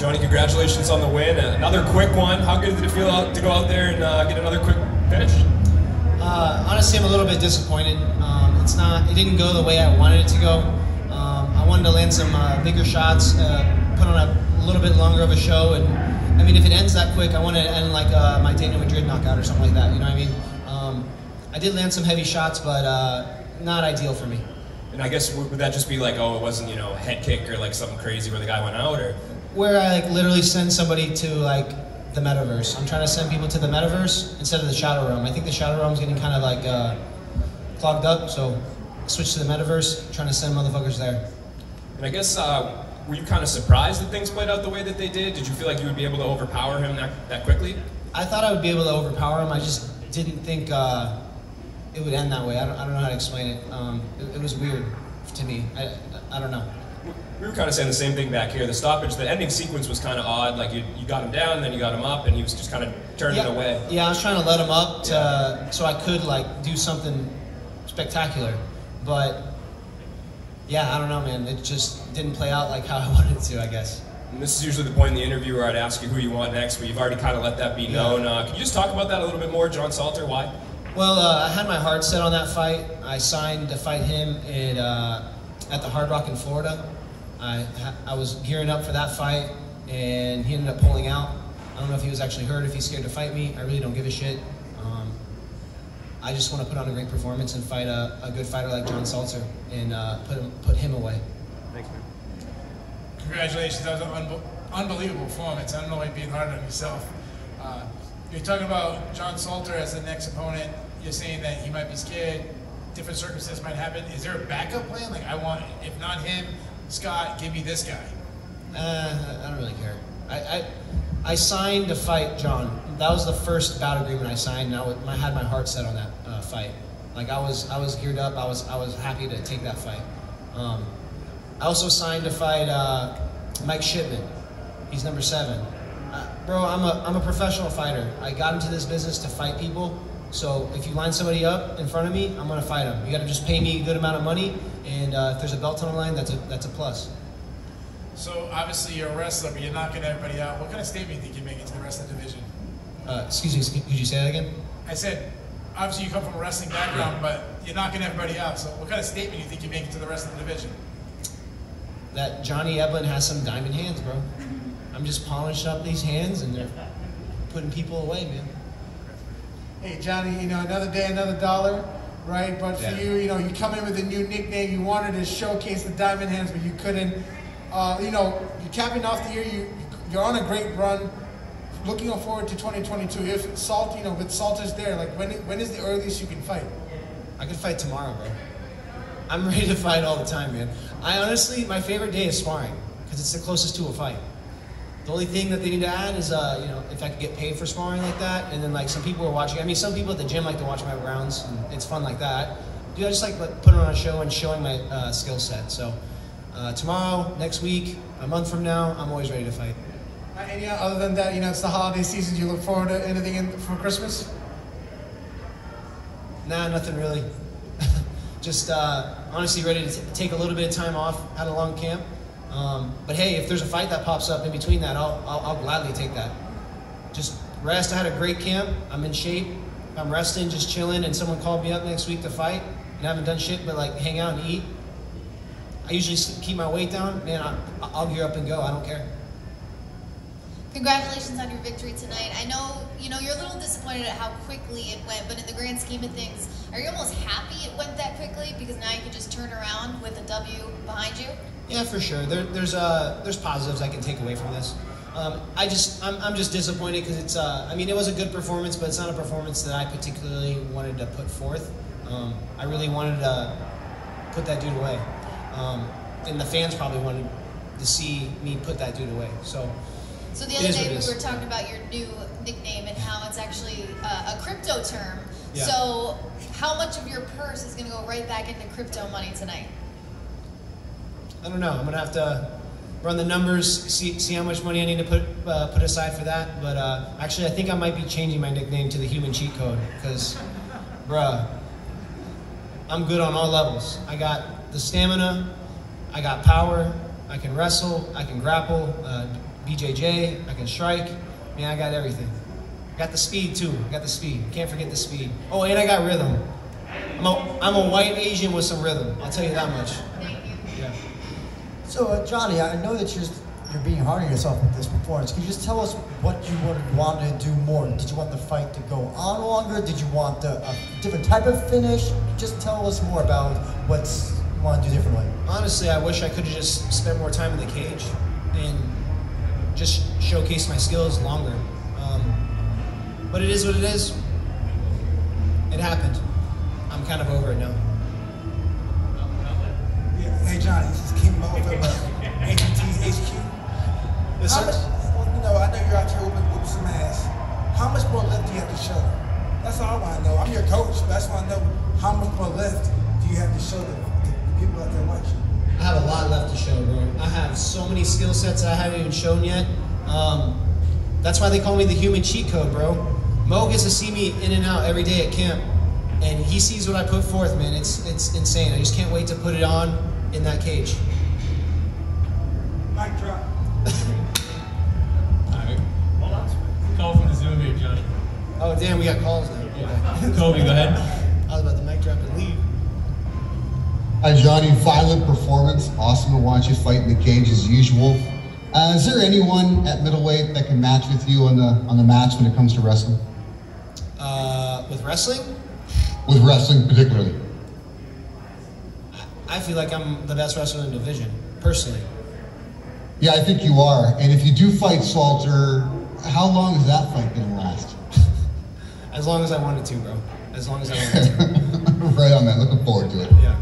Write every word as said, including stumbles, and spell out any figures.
Johnny, congratulations on the win. Another quick one. How good did it feel out to go out there and uh, get another quick finish? Uh, honestly, I'm a little bit disappointed. Um, it's not. It didn't go the way I wanted it to go. Um, I wanted to land some uh, bigger shots, uh, put on a little bit longer of a show, and I mean, if it ends that quick, I want it to end like uh, my Dana Madrid knockout or something like that. You know what I mean? Um, I did land some heavy shots, but uh, not ideal for me. And I guess would that just be like, oh, it wasn't, you know, a head kick or like something crazy where the guy went out, or where I like literally send somebody to like the Metaverse. I'm trying to send people to the Metaverse instead of the Shadow Realm. I think the Shadow Realm's getting kind of like uh, clogged up, so switch to the Metaverse. Trying to send motherfuckers there. And I guess uh, were you kind of surprised that things played out the way that they did? Did you feel like you would be able to overpower him that that quickly? I thought I would be able to overpower him. I just didn't think. Uh, It would end that way. I don't, I don't know how to explain it. Um, it, it was weird to me. I, I don't know. We were kind of saying the same thing back here. The stoppage, the ending sequence was kind of odd. Like you, you got him down, and then you got him up, and he was just kind of turning yeah. away. Yeah, I was trying to let him up to, yeah. so I could like do something spectacular. But yeah, I don't know, man. It just didn't play out like how I wanted to, I guess. And this is usually the point in the interview where I'd ask you who you want next, but you've already kind of let that be yeah. known. Uh, can you just talk about that a little bit more, John Salter? Why? Well, uh, I had my heart set on that fight. I signed to fight him in, uh, at the Hard Rock in Florida. I, I was gearing up for that fight, and he ended up pulling out. I don't know if he was actually hurt, if he's scared to fight me. I really don't give a shit. Um, I just want to put on a great performance and fight a, a good fighter like John Salter and uh, put, him, put him away. Thanks, man. Congratulations. That was an un unbelievable performance. I don't know why you're being hard on yourself. Uh, You're talking about John Salter as the next opponent. You're saying that he might be scared. Different circumstances might happen. Is there a backup plan? Like, I want, if not him, Scott, give me this guy. Uh, I don't really care. I, I, I signed to fight John. That was the first bout agreement I signed, and I, would, I had my heart set on that uh, fight. Like, I was, I was geared up. I was, I was happy to take that fight. Um, I also signed to fight uh, Mike Shipman. He's number seven. Uh, bro, I'm a, I'm a professional fighter. I got into this business to fight people. So if you line somebody up in front of me, I'm gonna fight them. You gotta just pay me a good amount of money, and uh, if there's a belt on the line, that's a, that's a plus. So obviously you're a wrestler, but you're knocking everybody out. What kind of statement do you think you make to the wrestling division? Uh, excuse me, could you say that again? I said, obviously you come from a wrestling background, but you're knocking everybody out. So what kind of statement do you think you make to the rest of the division? That Johnny Eblen has some diamond hands, bro. I'm just polishing up these hands, and they're putting people away, man. Hey, Johnny, you know, another day, another dollar, right? But yeah. for you, you know, you come in with a new nickname. You wanted to showcase the diamond hands, but you couldn't. Uh, you know, you're capping off the year. You, you're on a great run. Looking forward to twenty twenty-two. If Salt, you know, with Salter's there, like, when when is the earliest you can fight? I can fight tomorrow, bro. I'm ready to fight all the time, man. I honestly, my favorite day is sparring because it's the closest to a fight. The only thing that they need to add is, uh, you know, if I could get paid for sparring like that, and then like some people are watching. I mean, some people at the gym like to watch my rounds, and it's fun like that. Dude, I just like putting on a show and showing my uh, skill set. So uh, tomorrow, next week, a month from now, I'm always ready to fight. And yeah, other than that, you know, it's the holiday season. Do you look forward to anything in for Christmas? Nah, nothing really. Just uh, honestly ready to t take a little bit of time off. Had a long camp. Um, but hey, if there's a fight that pops up in between that, I'll, I'll, I'll gladly take that. Just rest. I had a great camp. I'm in shape. I'm resting, just chilling, and someone called me up next week to fight, and I haven't done shit but like hang out and eat. I usually keep my weight down. Man, I, I'll gear up and go. I don't care. Congratulations on your victory tonight. I know, you know, you're a little disappointed at how quickly it went, but in the grand scheme of things, are you almost happy it went that quickly because now you can just turn around with a W behind you? Yeah, for sure. There, there's uh, there's positives I can take away from this. Um, I just, I'm, I'm just disappointed because it's. Uh, I mean, it was a good performance, but it's not a performance that I particularly wanted to put forth. Um, I really wanted to put that dude away, um, and the fans probably wanted to see me put that dude away. So. So the other day we were talking about your new nickname and how it's actually uh, a crypto term. Yeah. So how much of your purse is going to go right back into crypto money tonight? I don't know. I'm gonna have to run the numbers, see see how much money I need to put uh, put aside for that. But uh, actually, I think I might be changing my nickname to the Human Cheat Code because, bruh, I'm good on all levels. I got the stamina, I got power, I can wrestle, I can grapple. Uh, B J J, I can strike. Man, I got everything. I got the speed too, I got the speed. Can't forget the speed. Oh, and I got rhythm. I'm a, I'm a white Asian with some rhythm, I'll tell you that much. Yeah. So uh, Johnny, I know that you're, you're being hard on yourself with this performance. Can you just tell us what you would want to do more? Did you want the fight to go on longer? Did you want the, a different type of finish? Just tell us more about what's you want to do differently. Honestly, I wish I could have just spent more time in the cage and just showcase my skills longer. Um, but it is what it is. It happened. I'm kind of over it now. Yeah. Hey, Johnny, this is King Mo from A T T H Q. Yes, sir. Well, you know, I know you're out here with some ass. How much more left do you have to show? That's all I want to know. I'm your coach, but that's why I know how much more left do you have to show them, the people out there watching. I have a lot left to show, bro. I have so many skill sets I haven't even shown yet. Um, that's why they call me the human cheat code, bro. Mo gets to see me in and out every day at camp, and he sees what I put forth, man. It's it's insane. I just can't wait to put it on in that cage. Mic drop. All right. Hold on. Call from the Zoom here, Johnny. Oh, damn, we got calls now. Yeah. Kobe, go ahead. I was about to mic drop and leave. Hi, Johnny. Violent performance. Awesome to watch you fight in the cage as usual. Uh, is there anyone at middleweight that can match with you on the on the match when it comes to wrestling? Uh, with wrestling? With wrestling particularly. I feel like I'm the best wrestler in the division, personally. Yeah, I think you are. And if you do fight Salter, how long is that fight going to last? As long as I wanted to, bro. As long as I wanted to. Right on, man. Looking forward to it. Yeah.